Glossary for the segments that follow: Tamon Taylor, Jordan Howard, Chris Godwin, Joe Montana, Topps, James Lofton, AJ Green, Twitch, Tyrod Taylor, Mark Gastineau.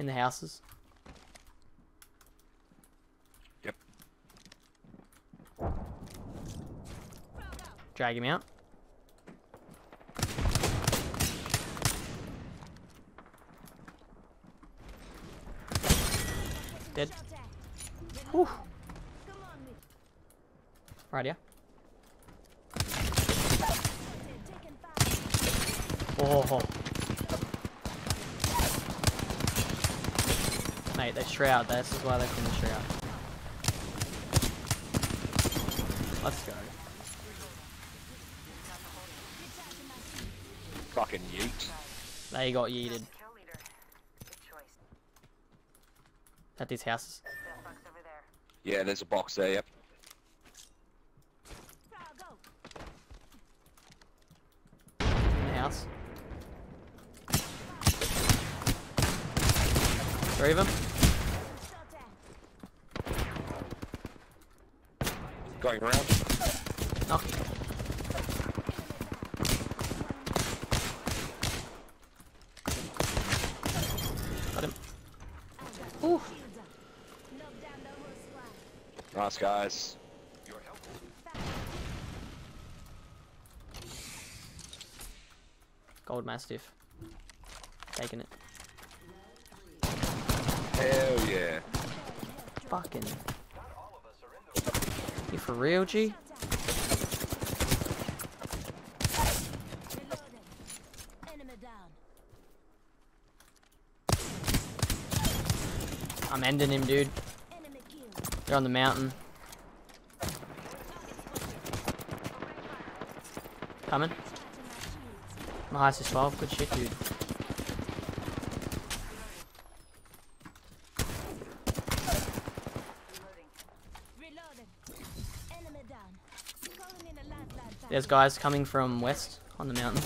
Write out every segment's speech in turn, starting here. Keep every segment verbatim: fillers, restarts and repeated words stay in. in the houses. Yep. Drag him out. Dead. Whew. Right here. Oh, oh, oh. Mate, they shroud. This is why they couldn't shroud. Let's go. Fucking yeet. They got yeeted. At these houses. Yeah, there's a box there, yep. In the house. Three of them. Going around. Oh. Got him. Ooh. Nice guys. Gold Mastiff. Taking it. Hell yeah. Fucking. You for real, G? I'm ending him, dude. They're on the mountain. Coming. My highest is twelve. Good shit, dude. There's guys coming from west on the mountain.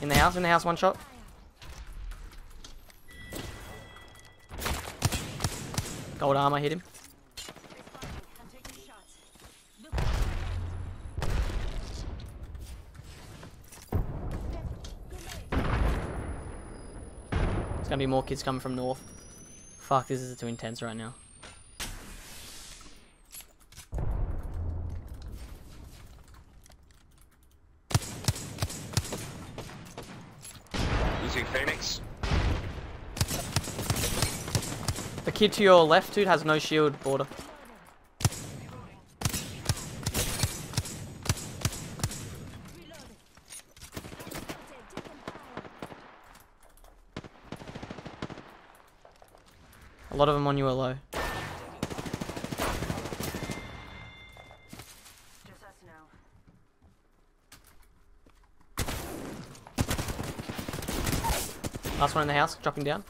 In the house, in the house, one shot. Gold armor hit him. There's gonna be more kids coming from north. Fuck, this is too intense right now. Phoenix. The kid to your left, dude, has no shield border. A lot of them on you are low. Last one in the house, dropping down.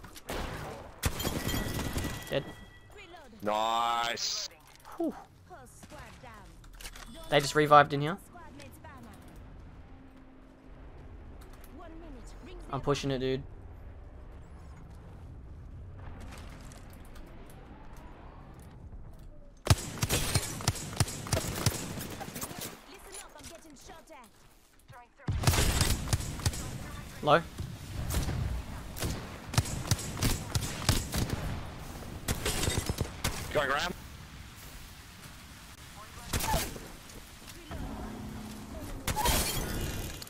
Dead. Nice. Whew. They just revived in here. I'm pushing it, dude. Low. Going around.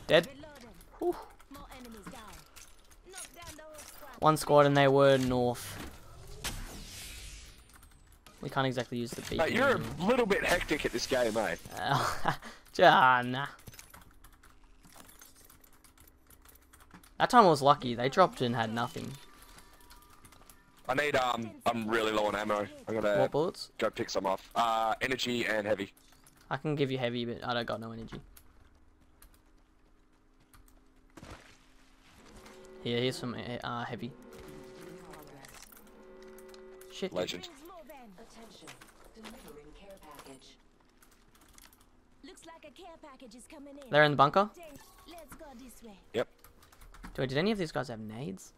Dead. Whew. One squad and they were north. We can't exactly use the beacon. Mate, you're a little bit hectic at this game, mate. Ah, nah. That time I was lucky. They dropped and had nothing. I need, um, I'm really low on ammo. I'm gonna what bullets? Go pick some off. Uh, energy and heavy. I can give you heavy, but I don't got no energy. Here, here's some uh, heavy. Shit. Legend. Attention, delivering care package. Looks like a care package is coming in. They're in the bunker? Let's go this way. Yep. Dude, did any of these guys have nades?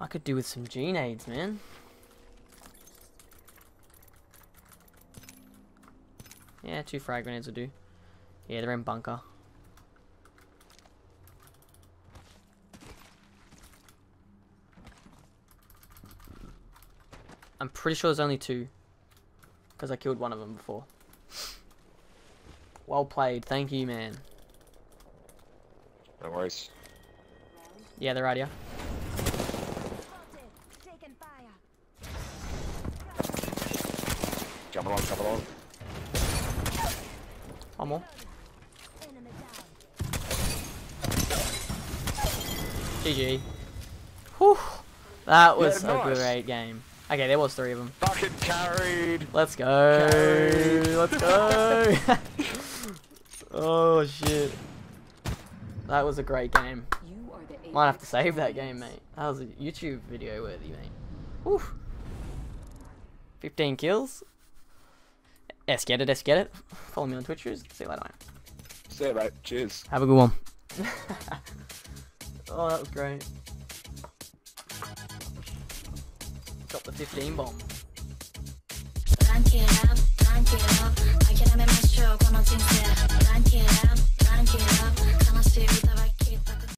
I could do with some G nades, man. Yeah, two frag grenades will do. Yeah, they're in bunker. I'm pretty sure there's only two, because I killed one of them before. Well played. Thank you, man. No worries. Yeah, they're right here. Jump along, jump along. One more. G G. Whew. That was yeah, nice. A great game. Okay, there was three of them. Fucking carried. Let's go. Carried. Let's go. Oh shit. That was a great game. Might have to save that game, mate. That was a YouTube video worthy, mate. Whew. fifteen kills. Let's get it, let's get it. Follow me on Twitch. See you later, mate. See you, mate. Cheers. Have a good one. Oh, that was great. Got the fifteen bomb. Thank you.